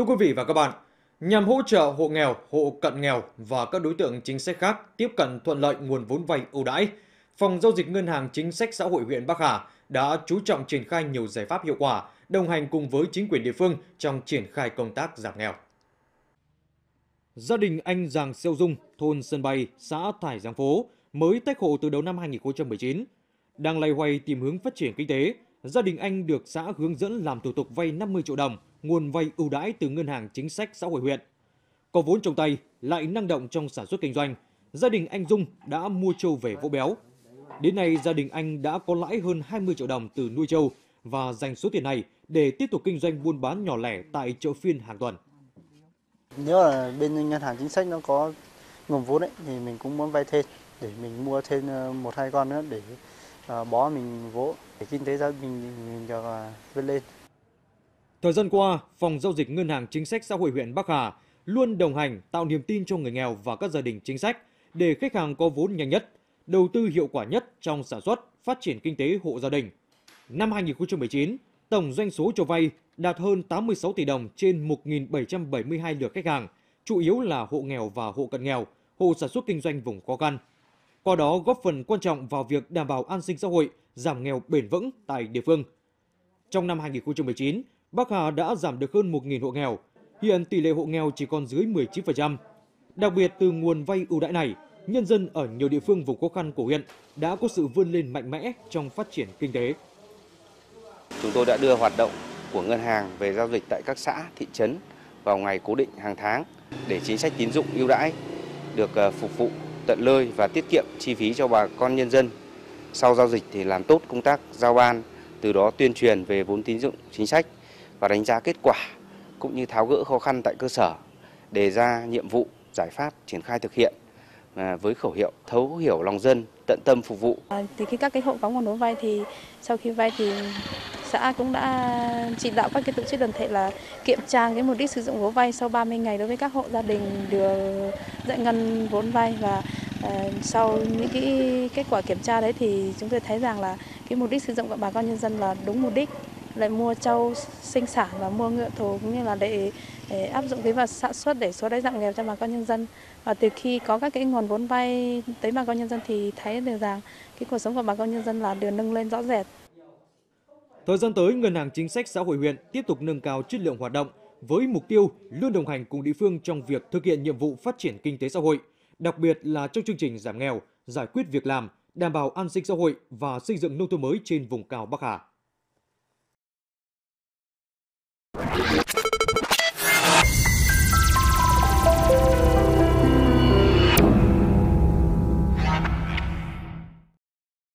Thưa quý vị và các bạn, nhằm hỗ trợ hộ nghèo, hộ cận nghèo và các đối tượng chính sách khác tiếp cận thuận lợi nguồn vốn vay ưu đãi, Phòng Giao dịch Ngân hàng Chính sách Xã hội huyện Bắc Hà đã chú trọng triển khai nhiều giải pháp hiệu quả, đồng hành cùng với chính quyền địa phương trong triển khai công tác giảm nghèo. Gia đình anh Giàng Xeo Dung, thôn Sân Bay, xã Thái Giang Phố, mới tách hộ từ đầu năm 2019. Đang loay hoay tìm hướng phát triển kinh tế, gia đình anh được xã hướng dẫn làm thủ tục vay 50 triệu đồng, nguồn vay ưu đãi từ Ngân hàng Chính sách Xã hội huyện. Có vốn trong tay, lại năng động trong sản xuất kinh doanh, gia đình anh Dung đã mua trâu về vỗ béo. Đến nay, gia đình anh đã có lãi hơn 20 triệu đồng từ nuôi trâu và dành số tiền này để tiếp tục kinh doanh buôn bán nhỏ lẻ tại chợ phiên hàng tuần. Nếu là bên Ngân hàng Chính sách nó có nguồn vốn đấy thì mình cũng muốn vay thêm để mình mua thêm một hai con nữa để bó mình vỗ để kinh tế gia đình mình vươn lên. Thời gian qua, Phòng Giao dịch Ngân hàng Chính sách Xã hội huyện Bắc Hà luôn đồng hành tạo niềm tin cho người nghèo và các gia đình chính sách để khách hàng có vốn nhanh nhất, đầu tư hiệu quả nhất trong sản xuất, phát triển kinh tế hộ gia đình. Năm 2019, tổng doanh số cho vay đạt hơn 86 tỷ đồng trên 1.772 lượt khách hàng, chủ yếu là hộ nghèo và hộ cận nghèo, hộ sản xuất kinh doanh vùng khó khăn. Qua đó góp phần quan trọng vào việc đảm bảo an sinh xã hội, giảm nghèo bền vững tại địa phương. Trong năm 2019, Bắc Hà đã giảm được hơn 1.000 hộ nghèo, hiện tỷ lệ hộ nghèo chỉ còn dưới 19%. Đặc biệt từ nguồn vay ưu đãi này, nhân dân ở nhiều địa phương vùng khó khăn của huyện đã có sự vươn lên mạnh mẽ trong phát triển kinh tế. Chúng tôi đã đưa hoạt động của ngân hàng về giao dịch tại các xã, thị trấn vào ngày cố định hàng tháng để chính sách tín dụng ưu đãi được phục vụ tận nơi và tiết kiệm chi phí cho bà con nhân dân. Sau giao dịch thì làm tốt công tác giao ban, từ đó tuyên truyền về vốn tín dụng chính sách và đánh giá kết quả cũng như tháo gỡ khó khăn tại cơ sở, đề ra nhiệm vụ, giải pháp triển khai thực hiện với khẩu hiệu thấu hiểu lòng dân, tận tâm phục vụ. Thì khi các cái hộ có nguồn vốn vay thì sau khi vay thì xã cũng đã chỉ đạo các cái tổ chức đoàn thể là kiểm tra cái mục đích sử dụng vốn vay sau 30 ngày đối với các hộ gia đình được giải ngân vốn vay, và sau những cái kết quả kiểm tra đấy thì chúng tôi thấy rằng là cái mục đích sử dụng của bà con nhân dân là đúng mục đích, lại mua trâu sinh sản và mua ngựa thú cũng như là để áp dụng cái vào sản xuất để xóa đói giảm nghèo cho bà con nhân dân. Và từ khi có các cái nguồn vốn vay tới bà con nhân dân thì thấy được rằng cái cuộc sống của bà con nhân dân là được nâng lên rõ rệt. Thời gian tới, Ngân hàng Chính sách Xã hội huyện tiếp tục nâng cao chất lượng hoạt động với mục tiêu luôn đồng hành cùng địa phương trong việc thực hiện nhiệm vụ phát triển kinh tế xã hội, đặc biệt là trong chương trình giảm nghèo, giải quyết việc làm, đảm bảo an sinh xã hội và xây dựng nông thôn mới trên vùng cao Bắc Hà.